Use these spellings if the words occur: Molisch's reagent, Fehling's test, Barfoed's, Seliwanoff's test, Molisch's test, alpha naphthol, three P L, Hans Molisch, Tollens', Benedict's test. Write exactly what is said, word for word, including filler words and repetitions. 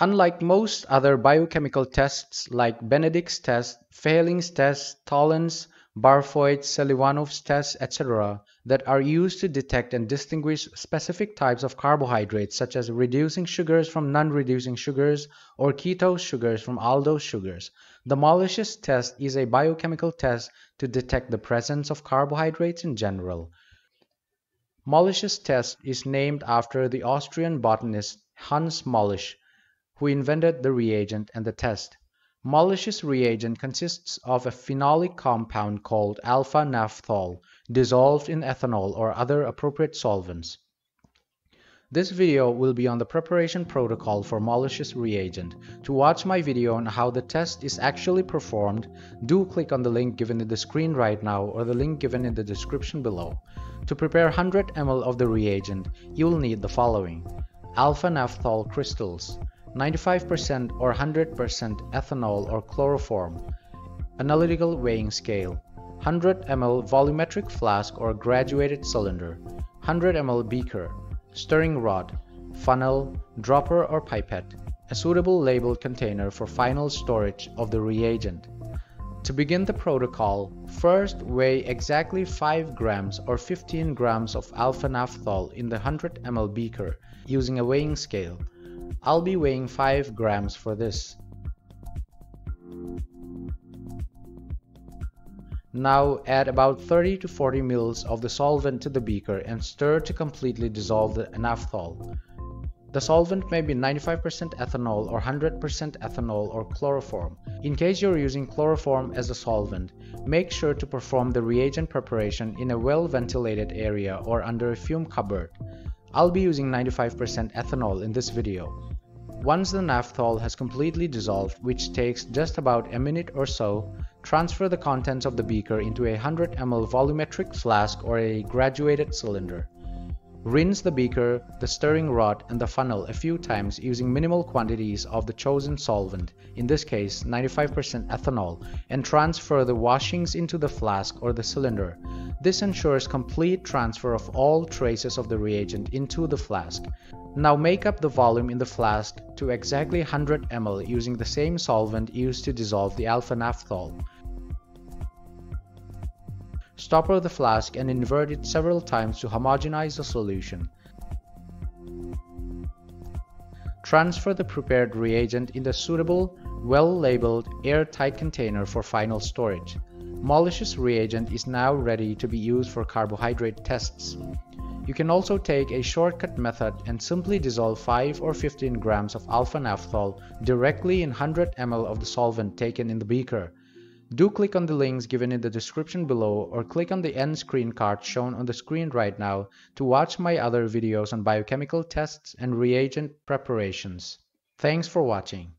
Unlike most other biochemical tests like Benedict's test, Fehling's test, Tollens', Barfoed's, Seliwanoff's test, et cetera that are used to detect and distinguish specific types of carbohydrates such as reducing sugars from non-reducing sugars or ketose sugars from aldose sugars, the Molisch's test is a biochemical test to detect the presence of carbohydrates in general. Molisch's test is named after the Austrian botanist Hans Molisch, who invented the reagent and the test. Molisch's reagent consists of a phenolic compound called alpha naphthol dissolved in ethanol or other appropriate solvents. This video will be on the preparation protocol for Molisch's reagent. To watch my video on how the test is actually performed, do click on the link given in the screen right now or the link given in the description below. To prepare one hundred milliliters of the reagent, you'll need the following: alpha naphthol crystals, ninety-five percent or one hundred percent ethanol or chloroform, analytical weighing scale, one hundred milliliters volumetric flask or graduated cylinder, one hundred milliliters beaker, stirring rod, funnel, dropper or pipette, a suitable labeled container for final storage of the reagent. To begin the protocol, first weigh exactly five grams or fifteen grams of alpha naphthol in the one hundred milliliter beaker using a weighing scale. I'll be weighing five grams for this. Now add about thirty to forty milliliters of the solvent to the beaker and stir to completely dissolve the naphthol. The solvent may be ninety-five percent ethanol or one hundred percent ethanol or chloroform. In case you're using chloroform as a solvent, make sure to perform the reagent preparation in a well-ventilated area or under a fume cupboard. I'll be using ninety-five percent ethanol in this video. Once the naphthol has completely dissolved, which takes just about a minute or so, transfer the contents of the beaker into a one hundred milliliter volumetric flask or a graduated cylinder. Rinse the beaker, the stirring rod and the funnel a few times using minimal quantities of the chosen solvent, in this case ninety-five percent ethanol, and transfer the washings into the flask or the cylinder. This ensures complete transfer of all traces of the reagent into the flask. Now make up the volume in the flask to exactly one hundred milliliters using the same solvent used to dissolve the alpha naphthol. Stopper the flask and invert it several times to homogenize the solution. Transfer the prepared reagent in the suitable, well-labeled, airtight container for final storage. Molisch's reagent is now ready to be used for carbohydrate tests. You can also take a shortcut method and simply dissolve five or fifteen grams of alpha naphthol directly in one hundred milliliters of the solvent taken in the beaker. Do click on the links given in the description below or click on the end screen card shown on the screen right now to watch my other videos on biochemical tests and reagent preparations. Thanks for watching.